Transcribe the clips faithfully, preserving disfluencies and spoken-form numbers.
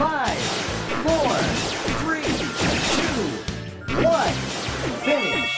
Five, four, three, two, one. Finish. Finish.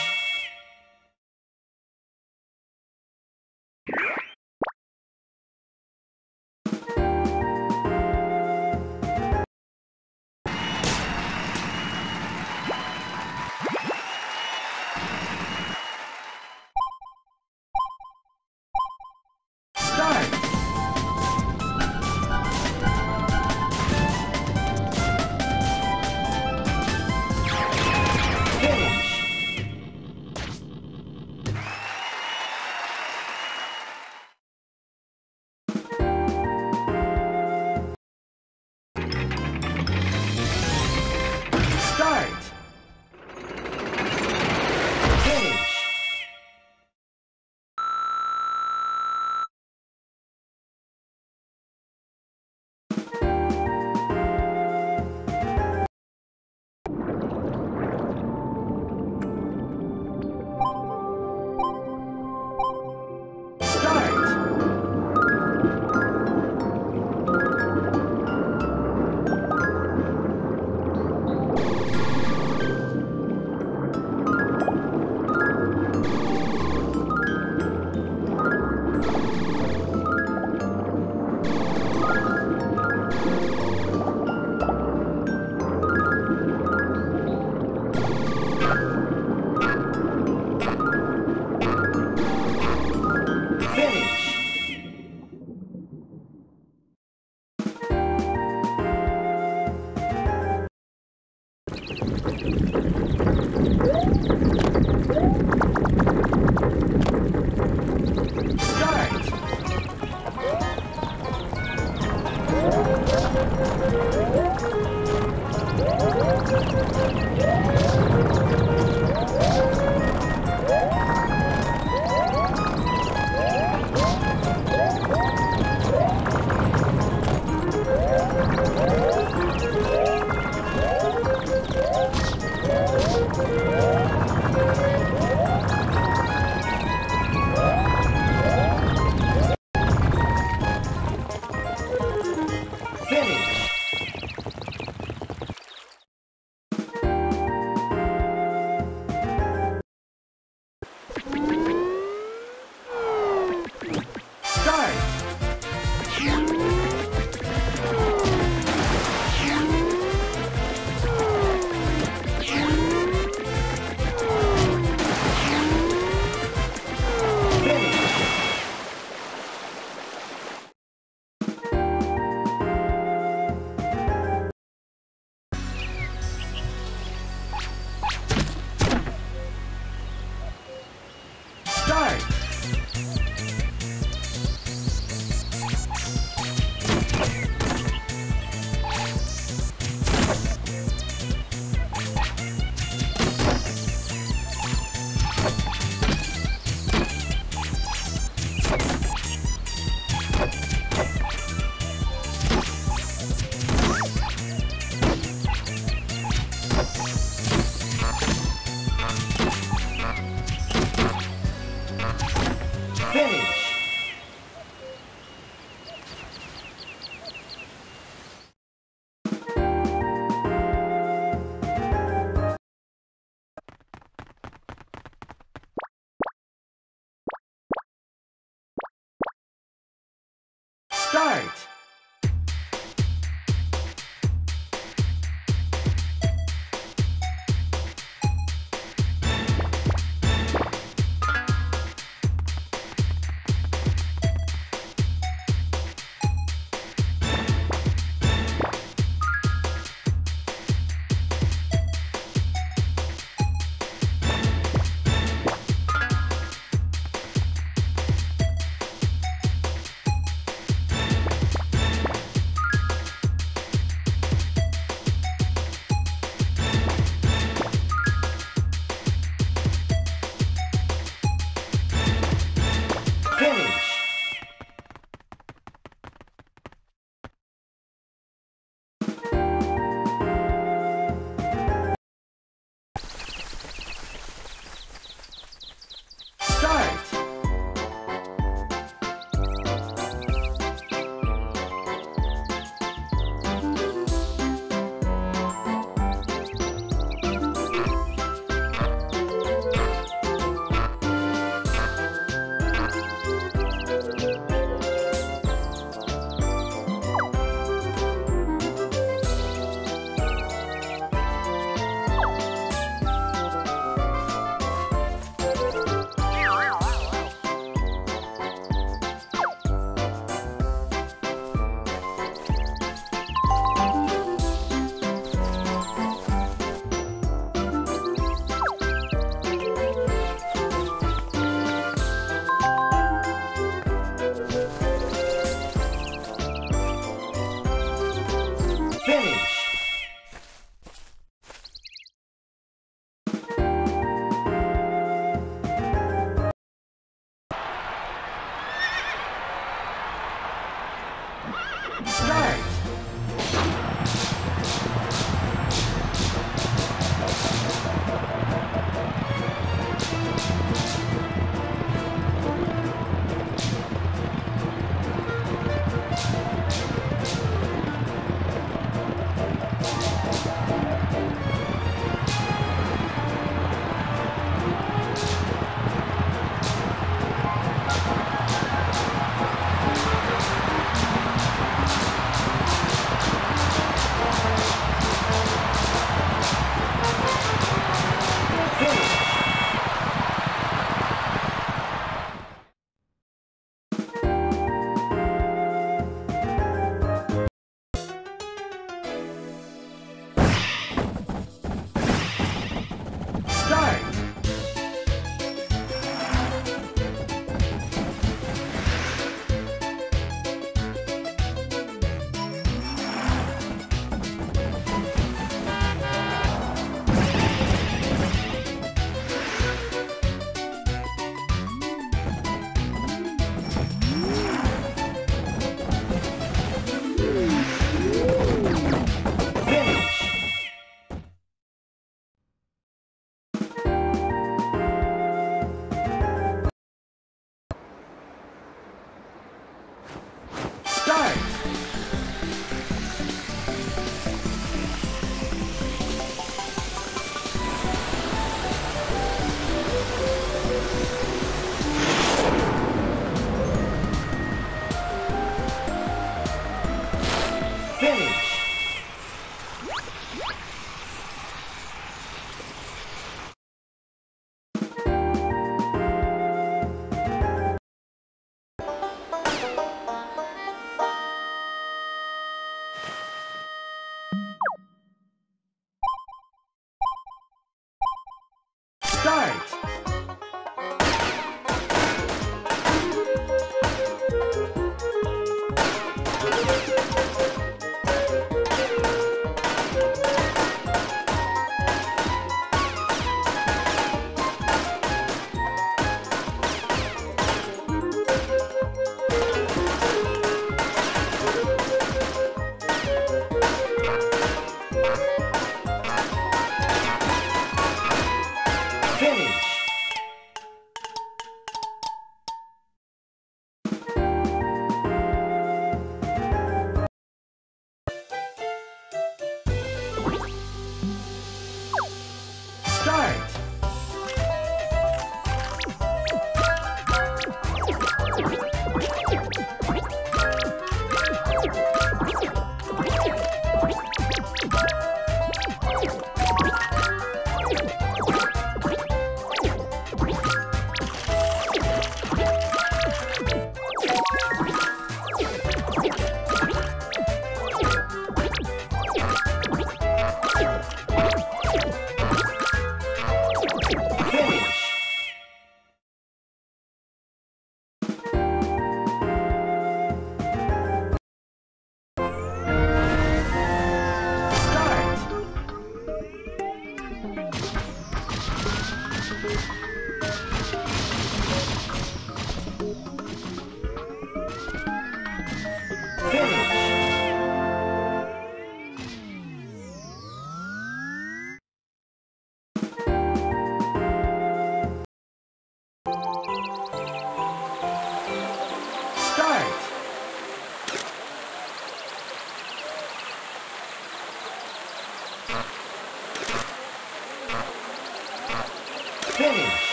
damage. Finish.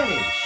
finish. Finish.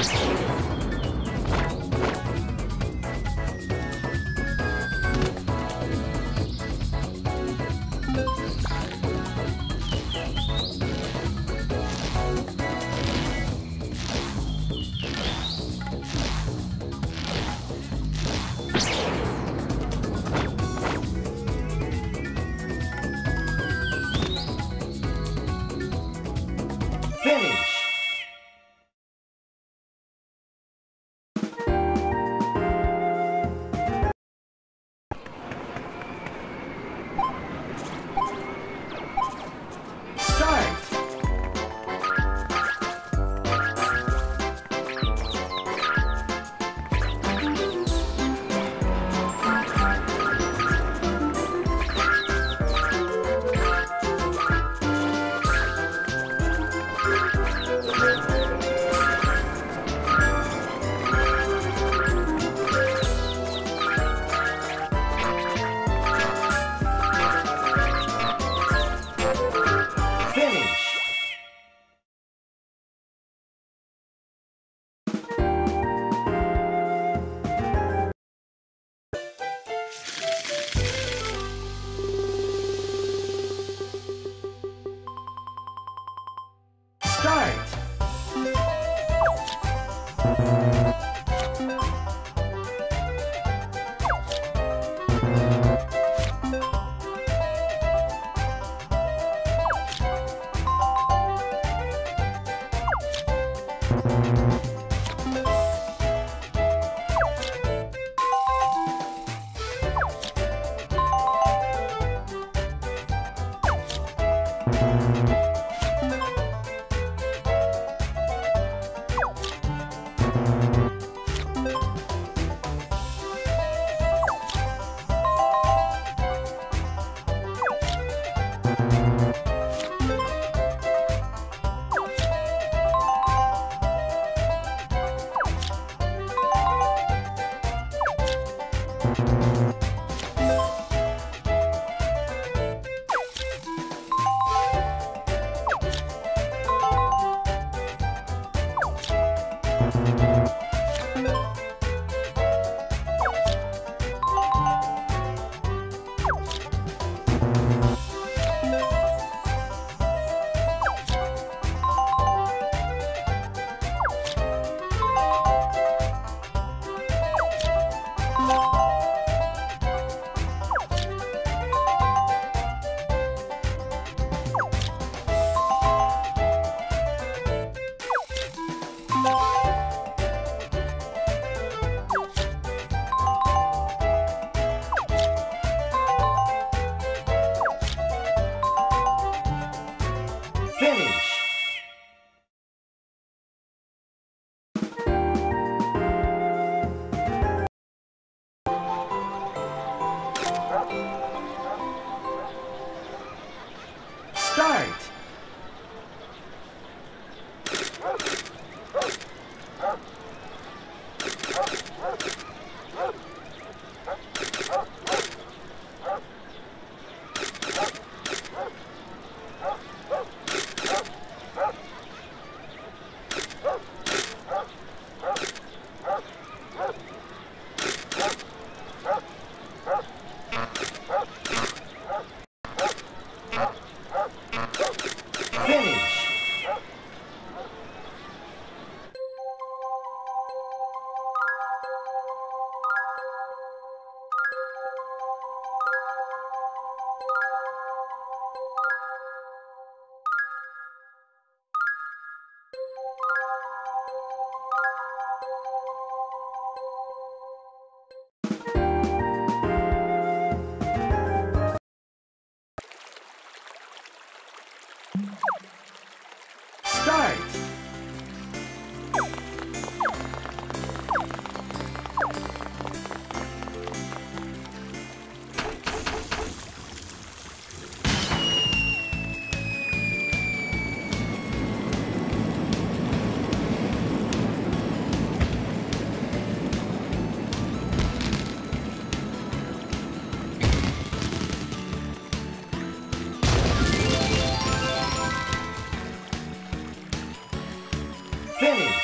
Finish!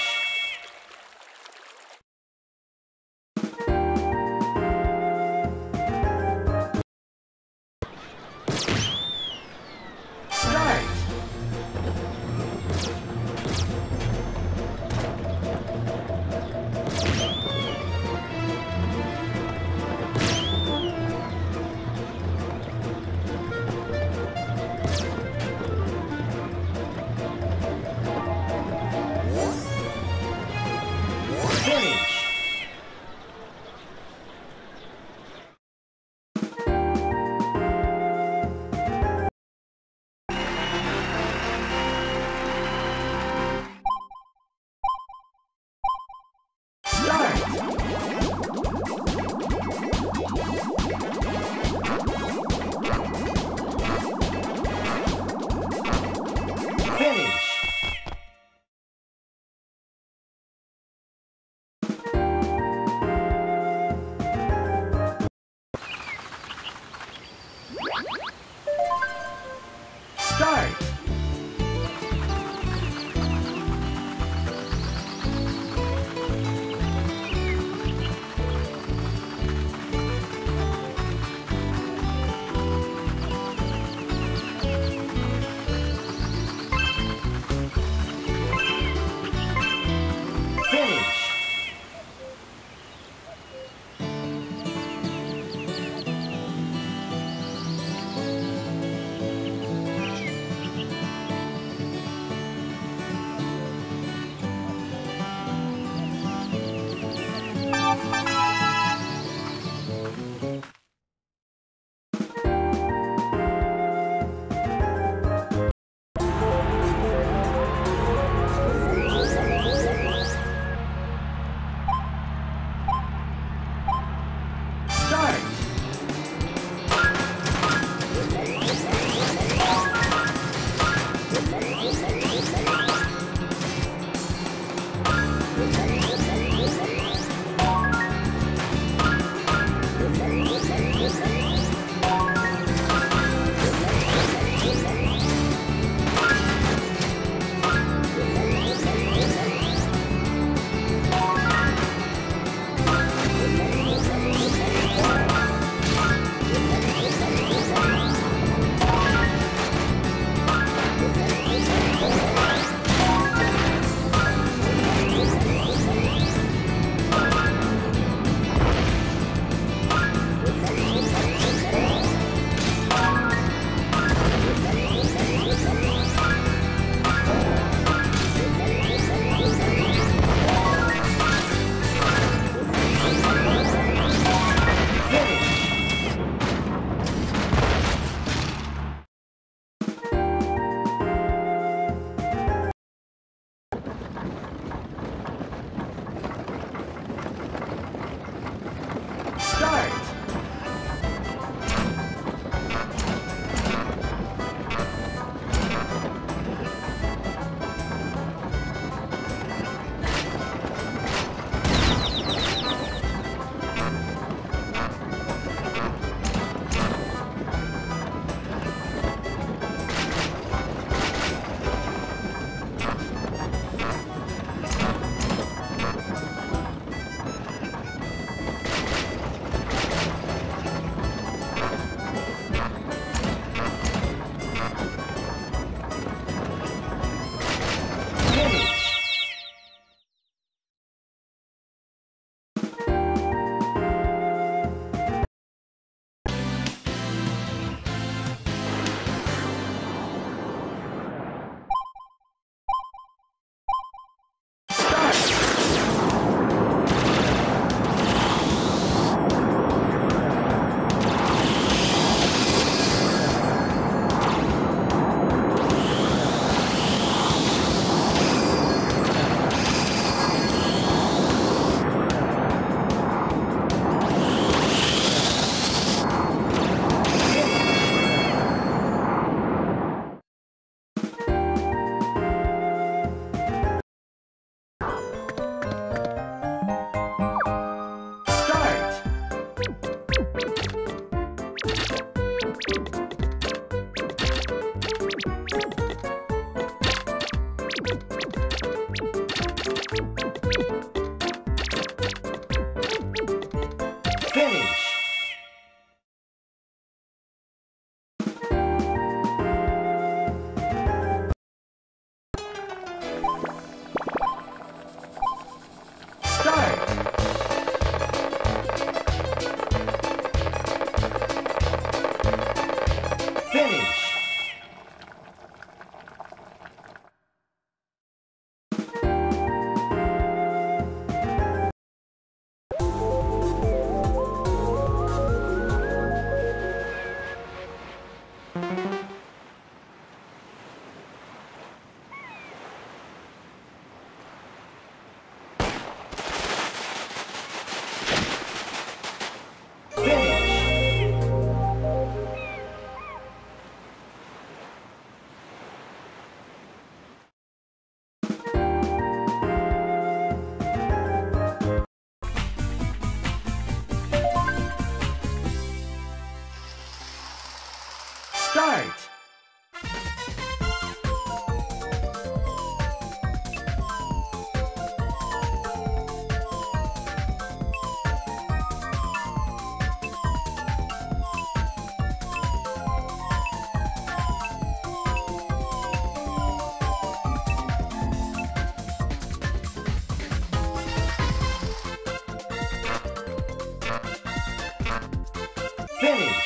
finish. Start!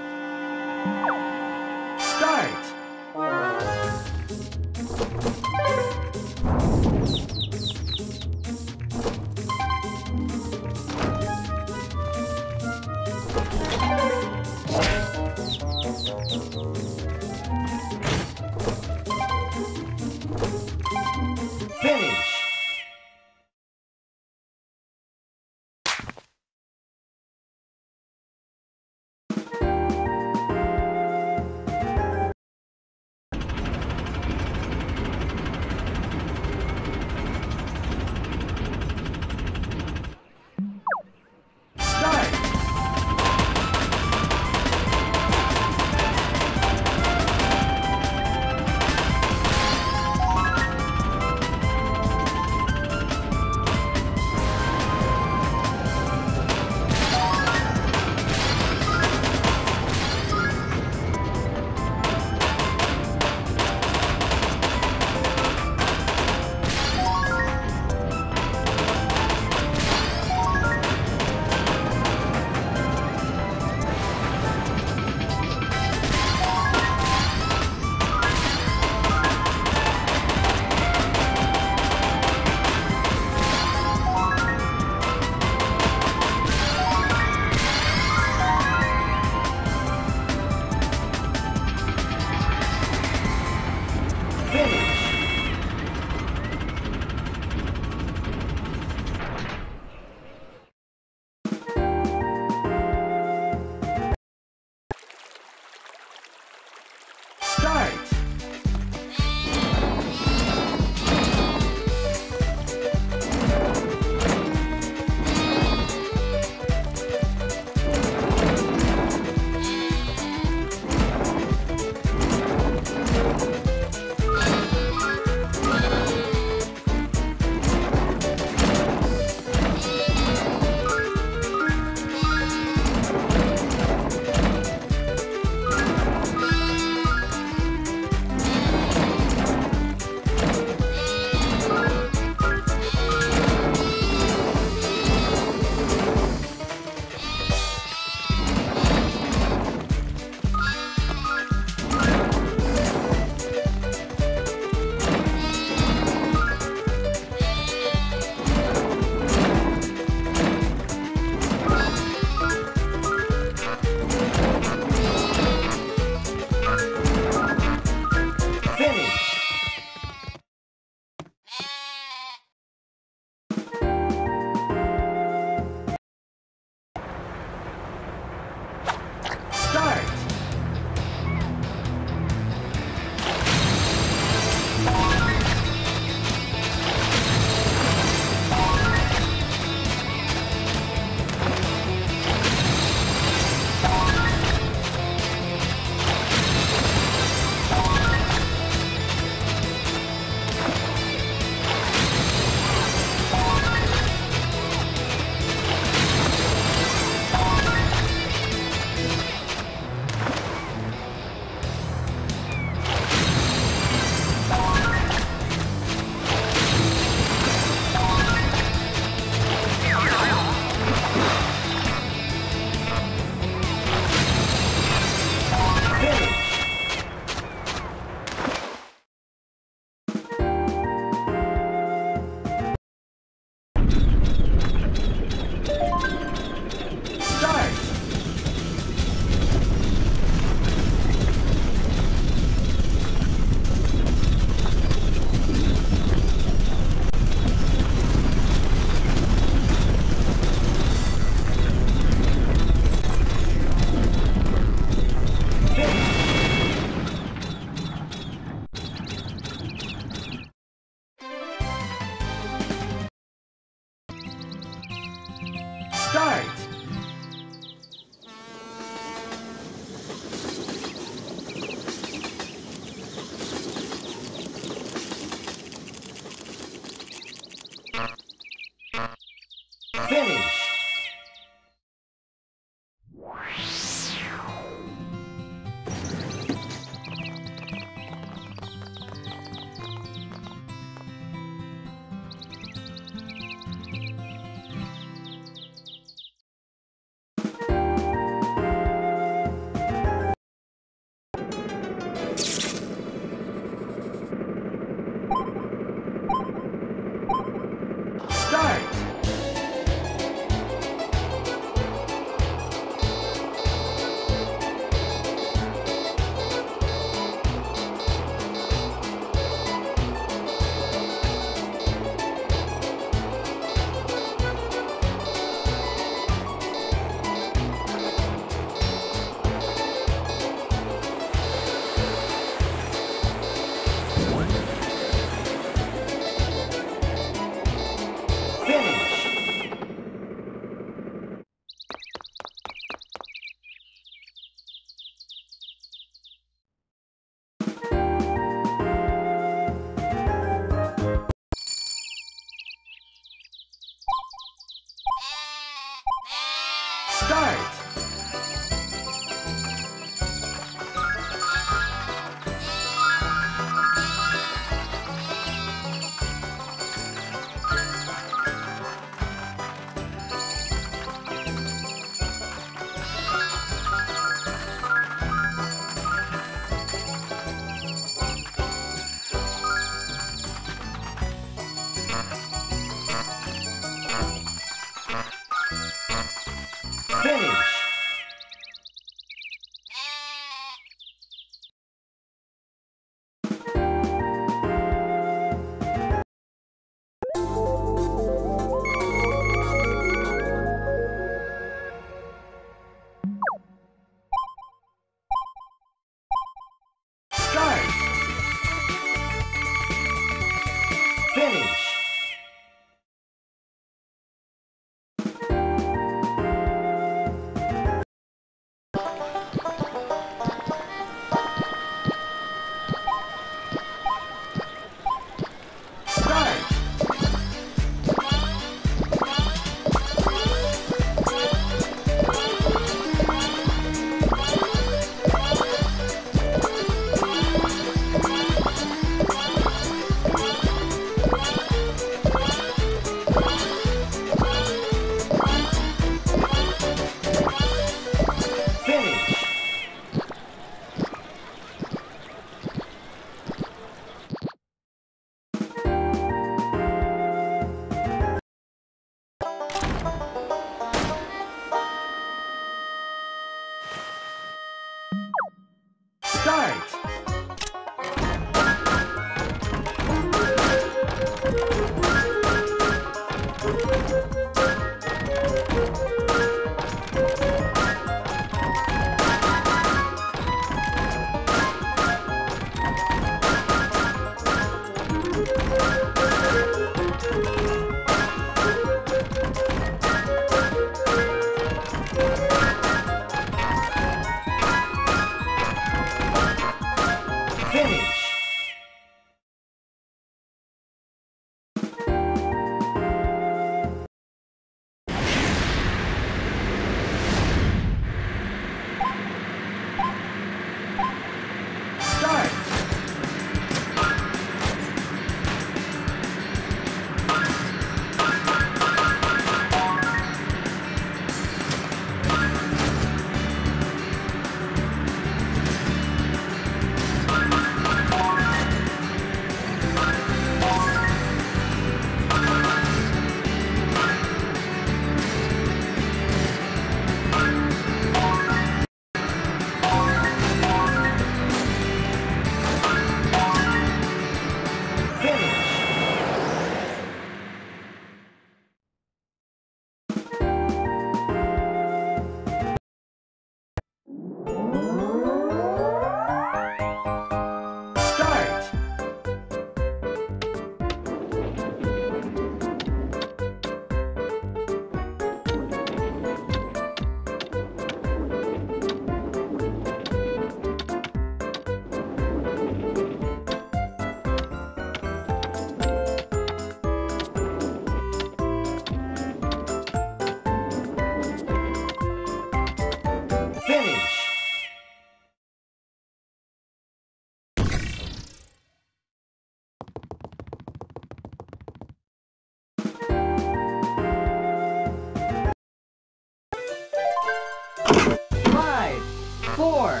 Four,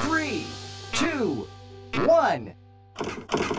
three, two, one.